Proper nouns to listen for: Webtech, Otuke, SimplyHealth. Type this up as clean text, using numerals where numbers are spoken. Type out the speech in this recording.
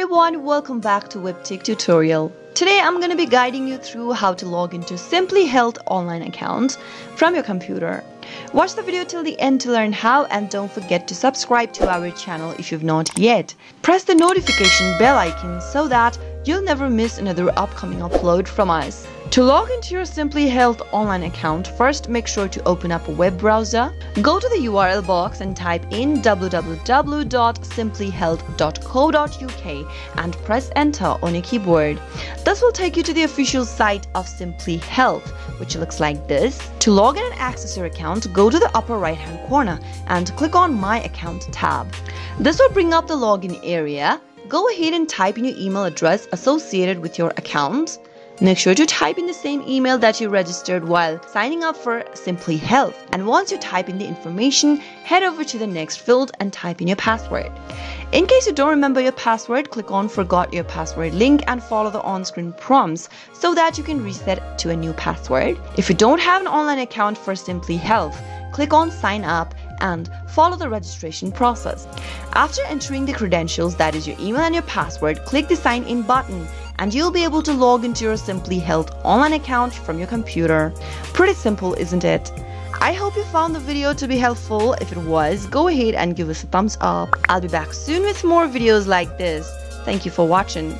everyone, welcome back to WebTech Tutorial. Today I'm going to be guiding you through how to log into SimplyHealth online account from your computer. Watch the video till the end to learn how, and don't forget to subscribe to our channel if you've not yet. Press the notification bell icon so that you'll never miss another upcoming upload from us. To log into your SimplyHealth online account, first make sure to open up a web browser. Go to the URL box and type in www.simplyhealth.co.uk and press enter on your keyboard. This will take you to the official site of SimplyHealth, which looks like this. To log in and access your account, go to the upper right hand corner and click on My Account tab. This will bring up the login area. Go ahead and type in your email address associated with your account. Make sure to type in the same email that you registered while signing up for SimplyHealth. And once you type in the information, head over to the next field and type in your password. In case you don't remember your password, click on Forgot Your Password link and follow the on-screen prompts so that you can reset to a new password. If you don't have an online account for SimplyHealth, click on Sign Up and follow the registration process. After entering the credentials, that is your email and your password, click the Sign In button, and you'll be able to log into your SimplyHealth online account from your computer. Pretty simple, isn't it? I hope you found the video to be helpful. If it was, go ahead and give us a thumbs up. I'll be back soon with more videos like this. Thank you for watching.